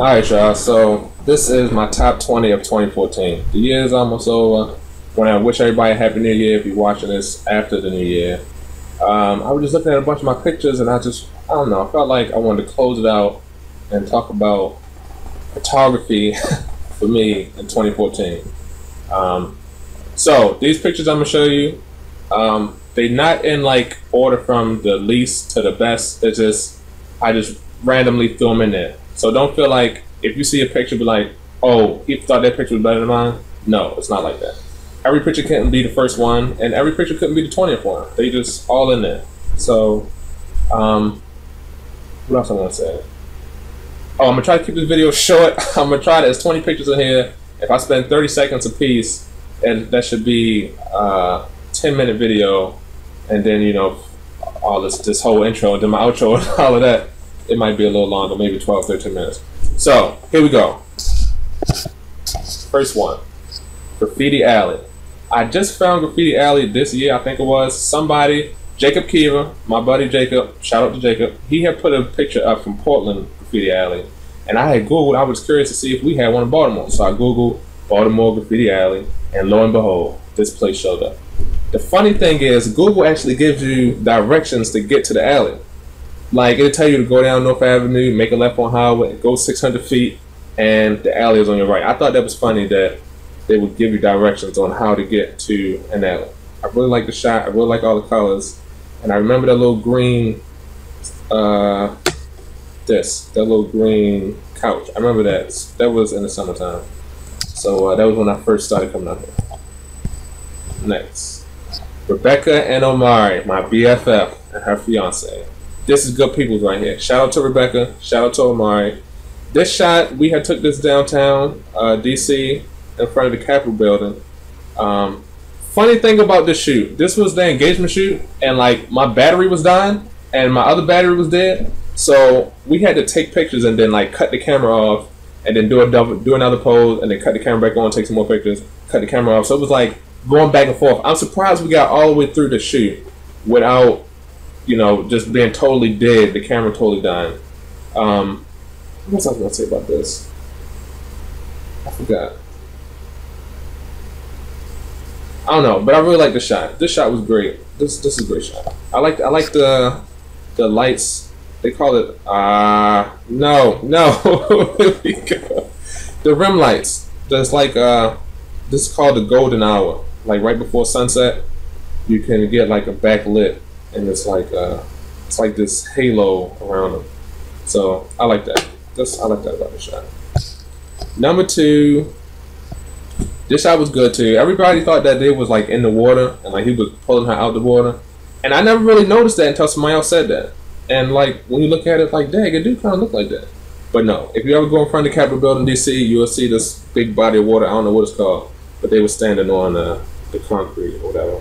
Alright y'all, so this is my top 20 of 2014. The year is almost over. When I wish everybody a happy new year if you're watching this after the new year. I was just looking at a bunch of my pictures and I don't know, I felt like I wanted to close it out and talk about photography for me in 2014. So these pictures I'm going to show you, they're not in like order from the least to the best. It's just, I just randomly threw them in there. So don't feel like if you see a picture be like, oh, he thought that picture was better than mine. No, it's not like that. Every picture couldn't be the first one, and every picture couldn't be the 20th one. They just all in there. So, what else I want to say? Oh, I'm going to try to keep this video short. I'm going to try to, there's 20 pictures in here. If I spend 30 seconds a piece, and that should be a 10-minute video, and then, you know, all this whole intro, and then my outro, and all of that, it might be a little longer, maybe 12, 13 minutes. So, here we go. First one, Graffiti Alley. I just found Graffiti Alley this year, I think it was. Somebody, Jacob Kiva, my buddy Jacob, shout out to Jacob, he had put a picture up from Portland, Graffiti Alley. And I had Googled, I was curious to see if we had one in Baltimore. So I Googled Baltimore Graffiti Alley, and lo and behold, this place showed up. The funny thing is, Google actually gives you directions to get to the alley. Like, it'll tell you to go down North Avenue, make a left on Highway, go 600 feet, and the alley is on your right. I thought that was funny that they would give you directions on how to get to an alley. I really like the shot, I really like all the colors, and I remember that little green, that little green couch. I remember that. That was in the summertime. So that was when I first started coming up here. Next, Rebecca and Omari, my BFF and her fiance. This is good people right here. Shout out to Rebecca. Shout out to Omari. This shot, we had took this downtown DC in front of the Capitol building. Funny thing about this shoot, this was the engagement shoot, and like my battery was dying, and my other battery was dead. So we had to take pictures and then like cut the camera off and then do another pose and then cut the camera back on, take some more pictures, cut the camera off. So it was like going back and forth. I'm surprised we got all the way through the shoot without, you know, just being totally dead, the camera totally dying. What was I going to say about this? I forgot. I don't know, but I really like the shot. This shot was great. This is a great shot. I like the lights. They call it, no, there we go. The rim lights. There's like, this is called the golden hour. Like right before sunset, you can get like a backlit, and it's like this halo around them. So I like that. I like that about the shot. Number two, this shot was good too. Everybody thought that they was like in the water, and like he was pulling her out the water. And I never really noticed that until somebody else said that. And like when you look at it, like dang, it do kind of look like that. But no, if you ever go in front of the Capitol building, D.C., you will see this big body of water. I don't know what it's called, but they were standing on the concrete or whatever.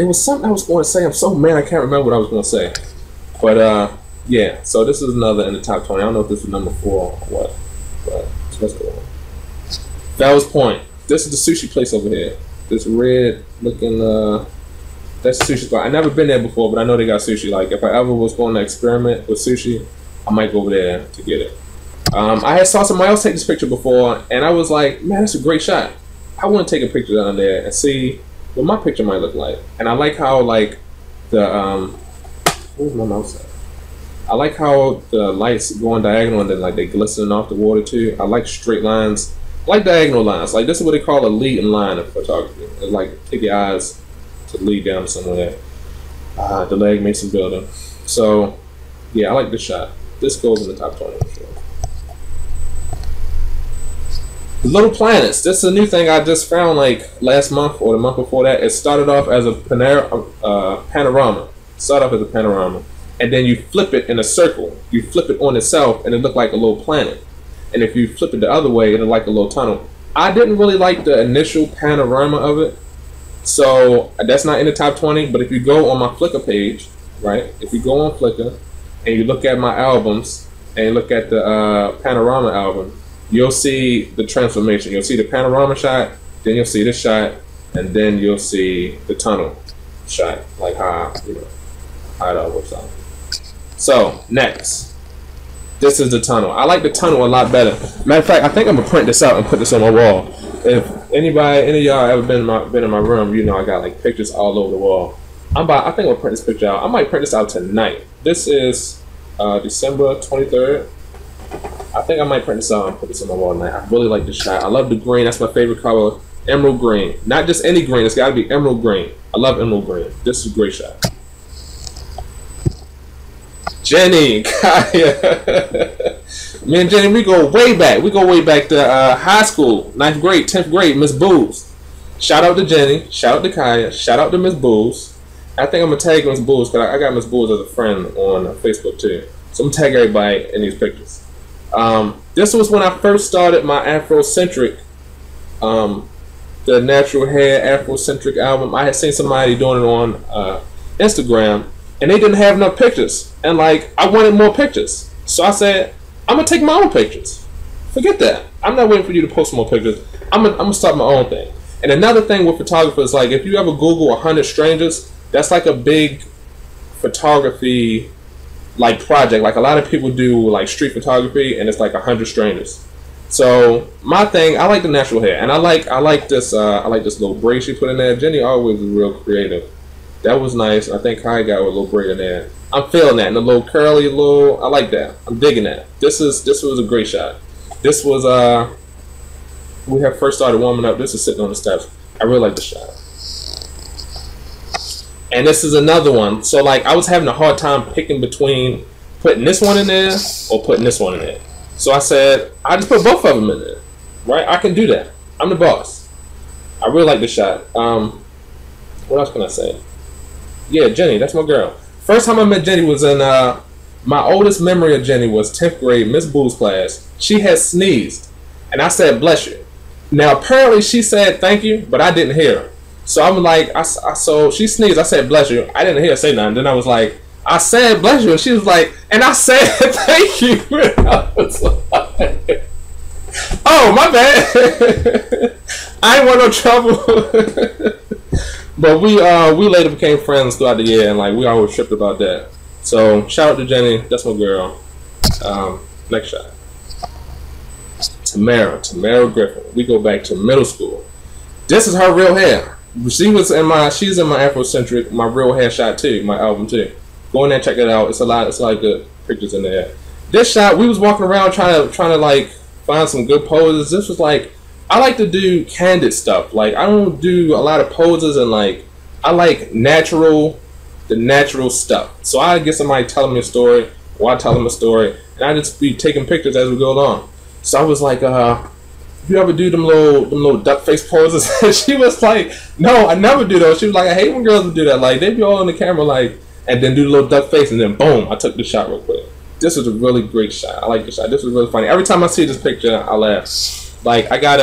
It was something I was going to say. I'm so mad I can't remember what I was going to say. But yeah, so this is another in the top 20. I don't know if this was number 4 or what, but so let's go on. Fells Point. This is the sushi place over here. This red looking. That's sushi spot. I've never been there before, but I know they got sushi. Like, if I ever was going to experiment with sushi, I might go over there to get it. I had saw somebody else take this picture before, and I was like, man, that's a great shot. I want to take a picture down there and see what my picture might look like. And I like how, like, where's my mouse at? I like how the lights go on diagonal and then, like, they glistening off the water, too. I like straight lines. I like diagonal lines. Like, this is what they call a leading line in photography. It's like, take your eyes to lead down somewhere. The leg Mason building. So yeah, I like this shot. This goes in the top 20 for sure. Little Planets. This is a new thing I just found like last month or the month before that. It started off as a panorama. And then you flip it in a circle. You flip it on itself and it looked like a little planet. And if you flip it the other way, it'll like a little tunnel. I didn't really like the initial panorama of it. So that's not in the top 20, but if you go on my Flickr page, right? If you go on Flickr and you look at my albums and you look at the panorama album, you'll see the transformation. You'll see the panorama shot, then you'll see this shot, and then you'll see the tunnel shot, like how, you know, how it all works out. So next, This is the tunnel. I like the tunnel a lot better. Matter of fact, I think I'm gonna print this out and put this on my wall. If anybody, any of y'all ever been in my room, you know I got like pictures all over the wall. I think I'll print this picture out. I might print this out tonight. This is December 23rd. I think I might print this out and put this on my wall tonight. I really like this shot. I love the green. That's my favorite color. Emerald green. Not just any green. It's got to be emerald green. I love emerald green. This is a great shot. Jenny. Kaya. Me and Jenny, we go way back. We go way back to high school. 9th grade, 10th grade, Miss Booz. Shout out to Jenny, shout out to Kaya, shout out to Miss Bulls. I think I'm gonna tag Miss Bulls because I got Miss Bulls as a friend on Facebook too. So I'm gonna tag everybody in these pictures. This was when I first started my Afrocentric, the natural hair Afrocentric album. I had seen somebody doing it on Instagram and they didn't have enough pictures. And like, I wanted more pictures. So I said, I'm gonna take my own pictures. Forget that. I'm not waiting for you to post more pictures. I'm gonna start my own thing. And another thing with photographers, like if you ever Google 100 strangers, that's like a big photography like project. Like a lot of people do like street photography and it's like 100 strangers. So my thing, I like the natural hair and I like this little braid she put in there. Jenny always was real creative. That was nice. I think Kai got a little braid in there. I'm feeling that, and a little curly little, I like that. I'm digging that. This was a great shot. This was we have first started warming up. This is sitting on the steps. I really like the shot. And this is another one. So like I was having a hard time picking between putting this one in there or putting this one in there. So I said, I just put both of them in there. Right? I can do that. I'm the boss. I really like the shot. What else can I say? Yeah, Jenny, that's my girl. First time I met Jenny was in my oldest memory of Jenny was 10th grade, Miss Boo's class. She had sneezed. And I said, bless you. Now, apparently she said thank you, but I didn't hear her. So I'm like, so she sneezed. I said, bless you. I didn't hear her say nothing. Then I was like, I said, bless you. And she was like, and I said, thank you. And I was like, oh, my bad. I ain't want no trouble. But we later became friends throughout the year. And like, we always tripped about that. So shout out to Jenny. That's my girl. Next shot. Tamara Griffin. We go back to middle school. This is her real hair. She's in my Afrocentric, my real hair shot too, my album too. Go in there and check it out. It's a lot of good pictures in there. This shot, we was walking around trying to like find some good poses. This was like, I like to do candid stuff. Like I don't do a lot of poses and like, I like the natural stuff. So I get somebody telling me a story, or I tell them a story, and I just be taking pictures as we go along. So I was like, you ever do them little duck face poses? And she was like, no, I never do those. She was like, I hate when girls do that. Like, they be all on the camera, like, and then do the little duck face, and then boom, I took the shot real quick. This was a really great shot. I like this shot. This was really funny. Every time I see this picture, I laugh. Like, I got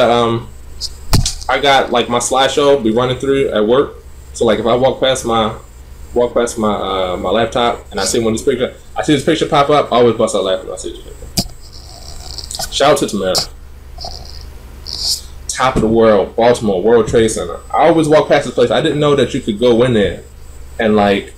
like my slideshow be running through at work. So like, if I walk past my laptop and I see this picture pop up, I always bust out laughing when I see this picture. Shout out to Tamara. Top of the world, Baltimore, World Trade Center. I always walk past this place. I didn't know that you could go in there. And like,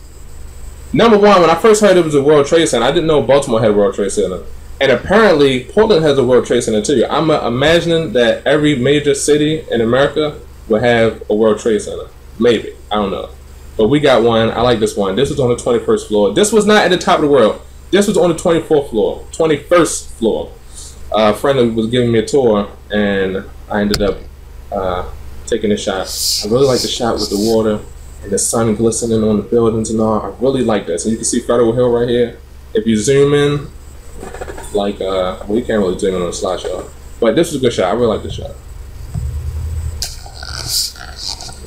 number one, when I first heard it was a World Trade Center, I didn't know Baltimore had a World Trade Center. And apparently, Portland has a World Trade Center too. I'm imagining that every major city in America will have a World Trade Center. Maybe, I don't know. But we got one, I like this one. This was on the 21st floor. This was not at the top of the world. This was on the 24th floor, 21st floor. A friend was giving me a tour, and I ended up taking a shot. I really like the shot with the water and the sun glistening on the buildings and all. I really like this. And you can see Federal Hill right here. If you zoom in, like, well, you can't really zoom in on the slideshow. But this was a good shot. I really like this shot.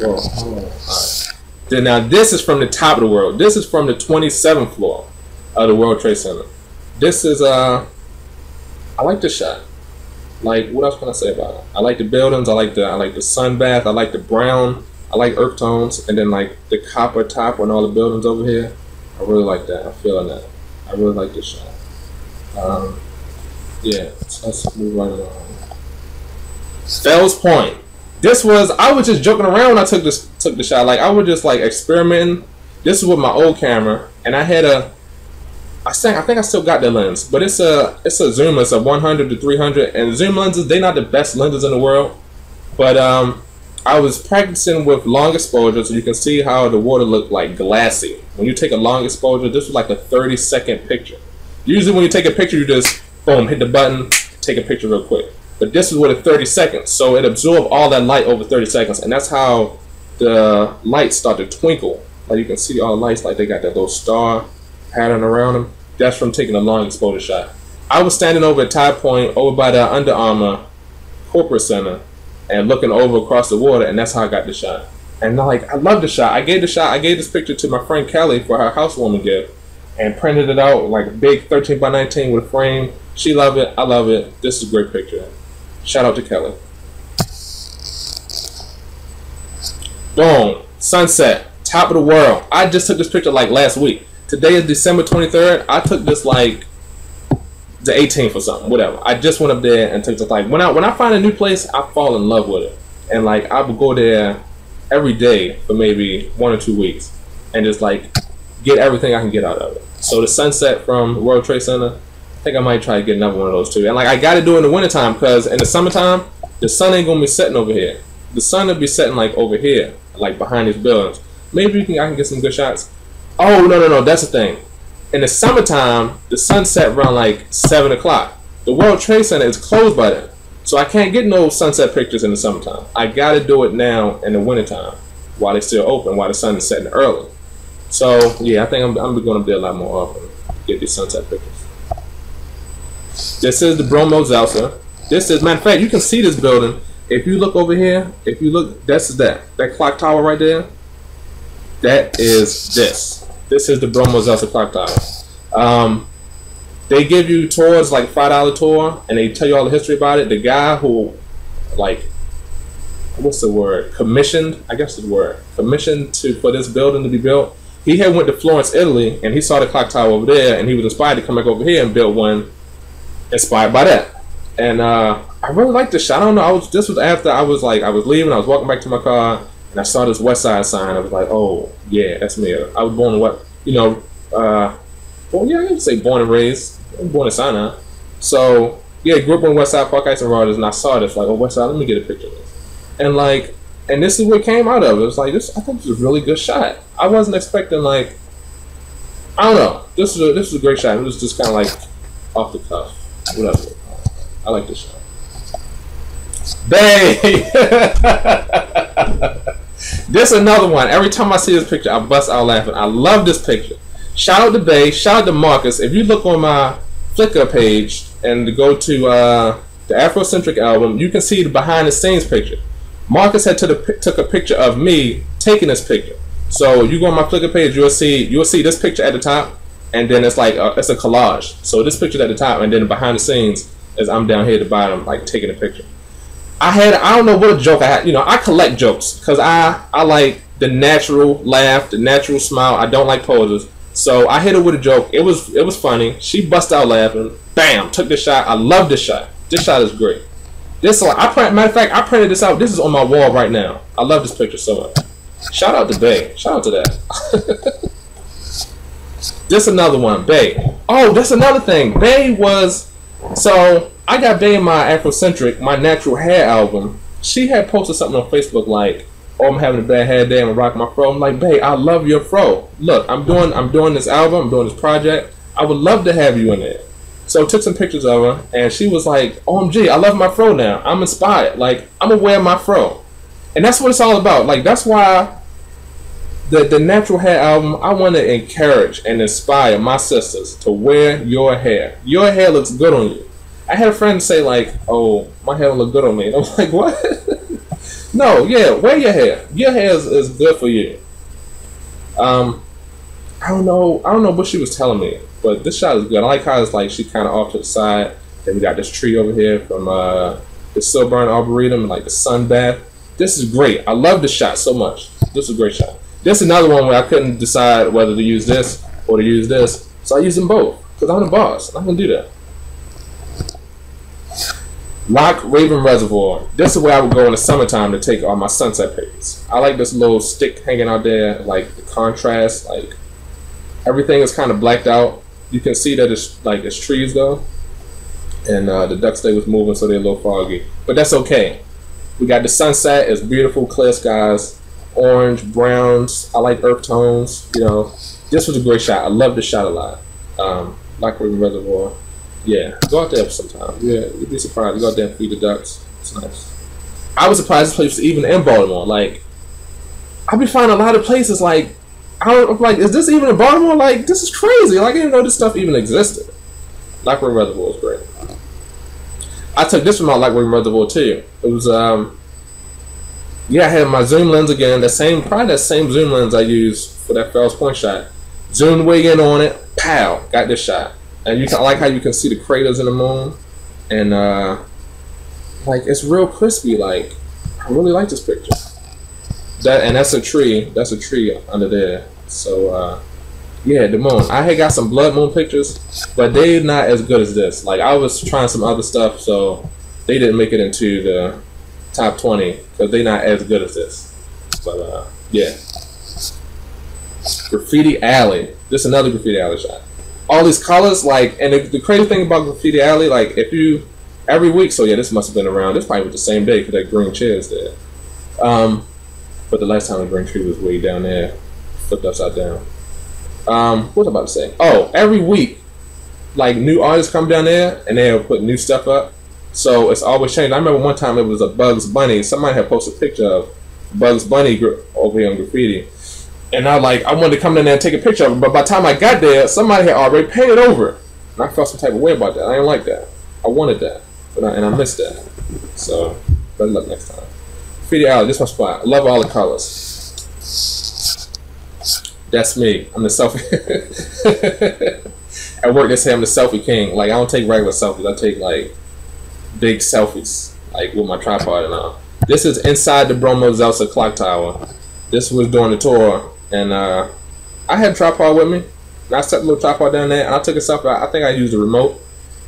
Whoa, hold on. All right. Then, now, this is from the top of the world. This is from the 27th floor of the World Trade Center. This is, I like this shot. Like, what else can I say about it? I like the buildings. I like the sun bath. I like the brown. I like earth tones, and then like the copper top on all the buildings over here. I really like that. I'm feeling that. I really like this shot. Yeah. Let's move right along. Fells Point. This was. I was just joking around when I took the shot. Like I was just like experimenting. This is with my old camera, and I had a. I think I still got that lens, but it's a zoom. It's a 100 to 300, and zoom lenses, they're not the best lenses in the world. But I was practicing with long exposure, so you can see how the water looked like glassy. When you take a long exposure, this was like a 30-second picture. Usually when you take a picture, you just, boom, hit the button, take a picture real quick. But this was with a 30 seconds, so it absorbed all that light over 30 seconds, and that's how the lights start to twinkle. Like you can see all the lights, like they got that little star pattern around them. That's from taking a long exposure shot. I was standing over at Tide Point over by the Under Armour Corporate Center and looking over across the water, and that's how I got the shot. And like, I love the shot. I gave this picture to my friend Kelly for her housewarming gift and printed it out like a big 13x19 with a frame. She loved it. I love it. This is a great picture. Shout out to Kelly. Boom. Sunset. Top of the world. I just took this picture like last week. Today is December 23rd. I took this like the 18th or something, whatever. I just went up there and took this. Like, when I find a new place, I fall in love with it. And like, I would go there every day for maybe 1 or 2 weeks and just like get everything I can get out of it. So the sunset from World Trade Center, I think I might try to get another one of those too. And like, I gotta do it in the wintertime, because in the summertime the sun ain't gonna be setting over here. The sun will be setting like over here, like behind these buildings. Maybe I can get some good shots. Oh no, that's the thing. In the summertime, the sun set around like 7 o'clock. The World Trade Center is closed by then, so I can't get no sunset pictures in the summertime. I gotta do it now in the wintertime while it's still open, while the sun is setting early. So yeah, I think I'm gonna be a lot more often get these sunset pictures. This is the Bromo Seltzer. This is, matter of fact, you can see this building. If you look over here, if you look, that's that clock tower right there. That is this. This is the Bromo Seltzer clock tower. They give you tours, like $5 tour, and they tell you all the history about it. The guy who, like, what's the word? Commissioned, I guess is the word. Commissioned for this building to be built. He had went to Florence, Italy, and he saw the clock tower over there, and he was inspired to come back over here and build one inspired by that. And I really like this shot. I don't know, this was after I was leaving, I was walking back to my car, and I saw this West Side sign. I was like, oh yeah, that's me. I was born in what, you know, well yeah, I can say born and raised. I'm born in Sinai. So yeah, grew up on West Side Park Heights and Rogers, and I saw this like, oh West Side, let me get a picture of this. And like, and this is what came out of it. It was like this, I think this is a really good shot. I wasn't expecting, like, I don't know. This is a great shot. It was just kinda like off the cuff. Whatever. I like this shot. Bae! This is another one. Every time I see this picture, I bust out laughing. I love this picture. Shout out to Bae. Shout out to Marcus. If you look on my Flickr page and go to the Afrocentric album, you can see the behind the scenes picture. Marcus had took a picture of me taking this picture. So you go on my Flickr page, you'll see this picture at the top. And then it's like it's a collage. So this picture's at the top, and then behind the scenes is I'm down here at the bottom, like taking a picture. I don't know what a joke I had. You know, I collect jokes because I like the natural laugh, the natural smile. I don't like poses. So I hit her with a joke. It was funny. She bust out laughing. Bam! Took the shot. I love this shot. This shot is great. Matter of fact, I printed this out. This is on my wall right now. I love this picture so much. Shout out to Bae. Shout out to that. This another one, Bae. Oh, that's another thing. Bae was, so I got Bae in my Afrocentric, my natural hair album. She had posted something on Facebook like, "Oh, I'm having a bad hair day. I'm gonna rock my fro." I'm like, Bae, I love your fro. Look, I'm doing this album. I'm doing this project. I would love to have you in it. So I took some pictures of her, and she was like, "OMG, I love my fro now. I'm inspired. Like, I'm gonna wear my fro," and that's what it's all about. Like, that's why. The natural hair album, I want to encourage and inspire my sisters to wear your hair. Your hair looks good on you. I had a friend say like, "Oh, my hair look good on me." And I was like, what? No, yeah, wear your hair. Your hair is good for you. I don't know what she was telling me, but this shot is good. I like how it's like she kind of off to the side. Then we got this tree over here from the Silverton Arboretum and like the sun bath. This is great. I love this shot so much. This is a great shot. This is another one where I couldn't decide whether to use this or to use this. So I used them both, because I'm the boss, and I'm going to do that. Loch Raven Reservoir. This is where I would go in the summertime to take all my sunset pictures. I like this little stick hanging out there, like the contrast, like everything is kind of blacked out. you can see that it's like it's trees though, and the ducks they was moving, so they're a little foggy. But that's okay. We got the sunset. It's beautiful, clear skies, orange, browns. I like earth tones. You know, this was a great shot. I love this shot a lot. Loch Raven Reservoir. Yeah, go out there sometime. Yeah, you'd be surprised. You go out there and feed the ducks. It's nice. I was surprised this place was even in Baltimore. Like, I be finding a lot of places like, is this even in Baltimore? Like, this is crazy. Like, I didn't know this stuff even existed. Loch Raven Reservoir was great. I took this from my Loch Raven Reservoir too. It was, yeah, I had my zoom lens again. That same, probably that same zoom lens I used for that Fells Point shot. Zoomed way in on it. Pow! Got this shot. And you can, I like how you can see the craters in the moon, and like it's real crispy. Like, I really like this picture. That and that's a tree. That's a tree under there. So yeah, the moon. I had got some blood moon pictures, but they're not as good as this. Like, I was trying some other stuff, so they didn't make it into the top 20 because they're not as good as this. But yeah, Graffiti Alley. This is another Graffiti Alley shot. All these colors, like, and the crazy thing about Graffiti Alley, like, if you every week, so yeah, this must have been around. This probably was the same day because that green chair is there. But the last time the green tree was way down there, flipped upside down. What was I about to say? Oh, every week, like, new artists come down there and they'll put new stuff up. So it's always changed. I remember one time it was a Bugs Bunny. Somebody had posted a picture of Bugs Bunny over here on Graffiti. And I like, I wanted to come in there and take a picture of it, but by the time I got there, somebody had already painted over it. And I felt some type of way about that. I didn't like that. I wanted that, but I missed that. So, better luck next time. Graffiti Alley, this is my spot. I love all the colors. That's me. I'm the selfie. At work, they say I'm the selfie king. Like, I don't take regular selfies. I take, like, big selfies, like, with my tripod and all. This is inside the Bromo Seltzer clock tower. This was during the tour. And I had a tripod with me, and I set a little tripod down there, and I took a selfie. I think I used a remote.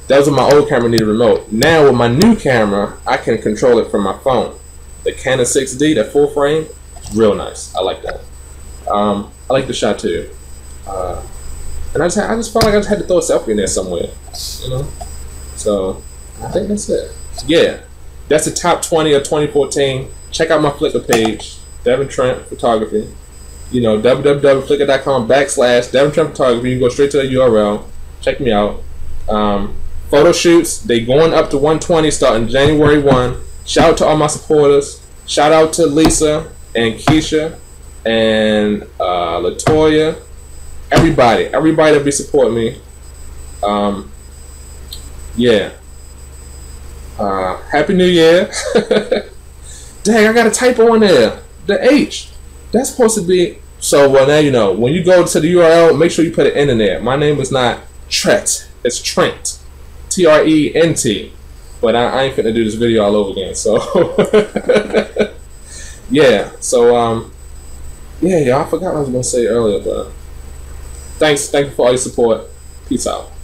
That was when my old camera needed a remote. Now with my new camera, I can control it from my phone. The Canon 6D, that full frame, is real nice. I like that. I like the shot too. And I just felt like I just had to throw a selfie in there somewhere, you know. So I think that's it. Yeah, that's the top 20 of 2014. Check out my Flickr page, Devin Trent Photography. You know, www.flickr.com/DevinTrentPhotography. You can go straight to the URL. Check me out. Photo shoots, they going up to 120 starting January 1. Shout out to all my supporters. Shout out to Lisa and Keisha and Latoya. Everybody that be supporting me. Yeah. Happy New Year. Dang, I got a typo on there. The H. That's supposed to be, so well now you know, when you go to the URL, make sure you put an N in there. My name is not Trent, it's Trent, T-R-E-N-T, but I ain't finna do this video all over again, so, yeah, so, yeah, y'all, I forgot what I was gonna say earlier, but thanks for all your support, peace out.